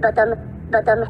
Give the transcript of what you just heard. bottom. Beedo.